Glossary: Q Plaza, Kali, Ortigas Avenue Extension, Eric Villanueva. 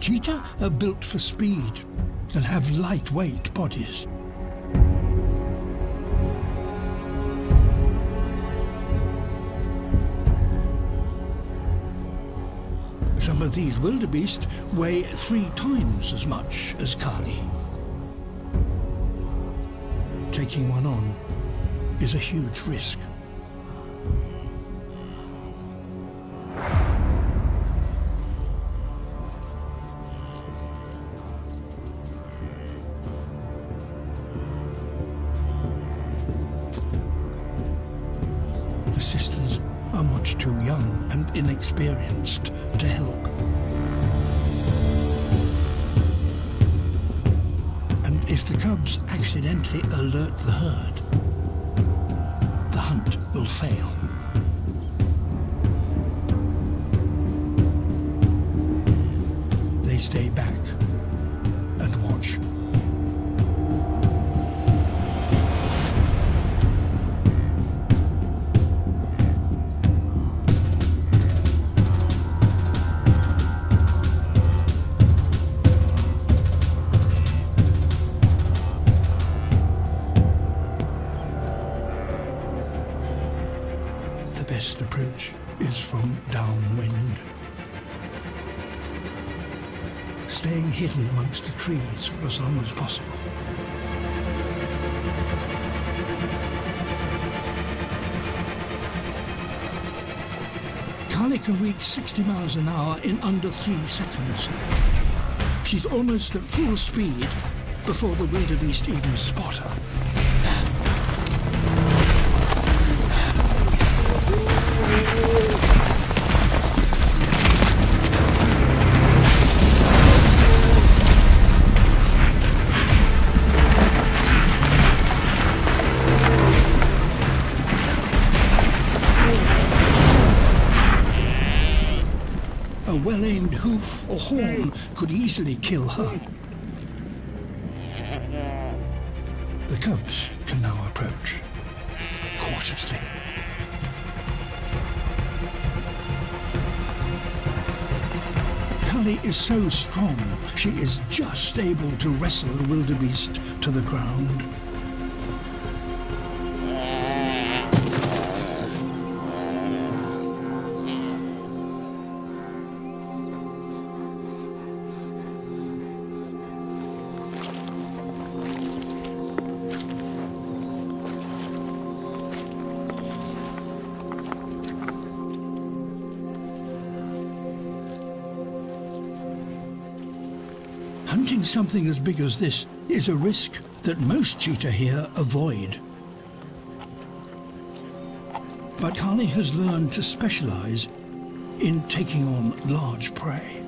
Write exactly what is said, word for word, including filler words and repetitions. Cheetah are built for speed and have lightweight bodies. Some of these wildebeest weigh three times as much as Kali. Taking one on is a huge risk. The sisters are much too young and inexperienced to help. And if the cubs accidentally alert the herd, the hunt will fail. They stay back and watch. The best approach is from downwind. Staying hidden amongst the trees for as long as possible. Kali can reach sixty miles an hour in under three seconds. She's almost at full speed before the wildebeest even spot her. A well-aimed hoof or horn could easily kill her. The cubs can now approach cautiously. Kali is so strong, she is just able to wrestle a wildebeest to the ground. Hunting something as big as this is a risk that most cheetah here avoid. But Kali has learned to specialize in taking on large prey.